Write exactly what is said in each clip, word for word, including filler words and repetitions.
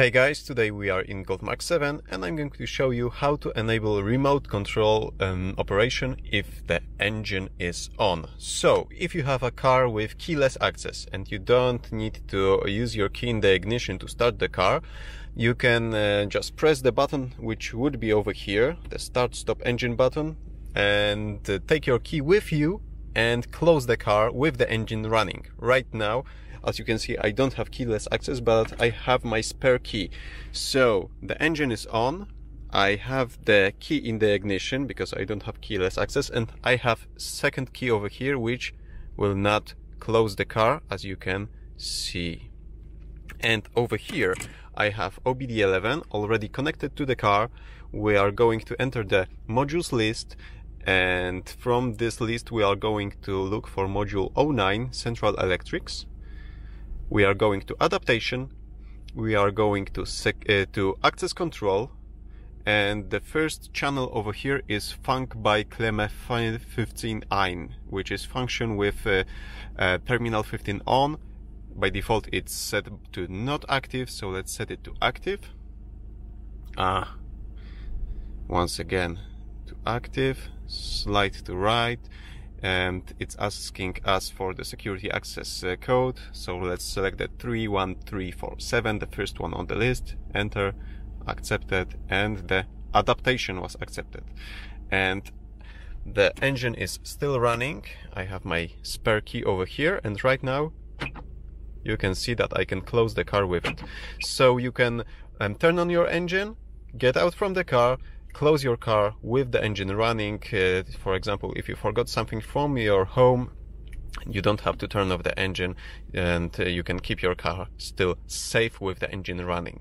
Hey guys, today we are in Golf M K seven and I'm going to show you how to enable remote control um, operation if the engine is on. So, if you have a car with keyless access and you don't need to use your key in the ignition to start the car, you can uh, just press the button which would be over here, the start stop engine button, and uh, take your key with you and close the car with the engine running. Right now, as you can see, I don't have keyless access, but I have my spare key. So the engine is on, I have the key in the ignition because I don't have keyless access, and I have second key over here which will not close the car, as you can see. And over here I have O B D eleven already connected to the car. We are going to enter the modules list, and from this list we are going to look for module oh nine, Central Electrics. We are going to adaptation, we are going to, sec uh, to access control, and the first channel over here is Funk by Klemme fifteen ein, which is function with uh, uh, terminal fifteen on. By default it's set to not active, so let's set it to active. Ah, once again to active, slide to right. And it's asking us for the security access uh, code, so let's select the three one three four seven, the first one on the list, enter, accepted, and the adaptation was accepted. And the engine is still running, I have my spare key over here, and right now you can see that I can close the car with it. So you can um, turn on your engine, get out from the car, close your car with the engine running. Uh, for example, if you forgot something from your home, you don't have to turn off the engine, and uh, you can keep your car still safe with the engine running.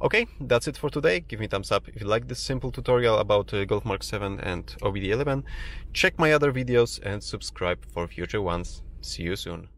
Okay, that's it for today. Give me a thumbs up if you like this simple tutorial about uh, Golf M K seven and O B D eleven. Check my other videos and subscribe for future ones. See you soon.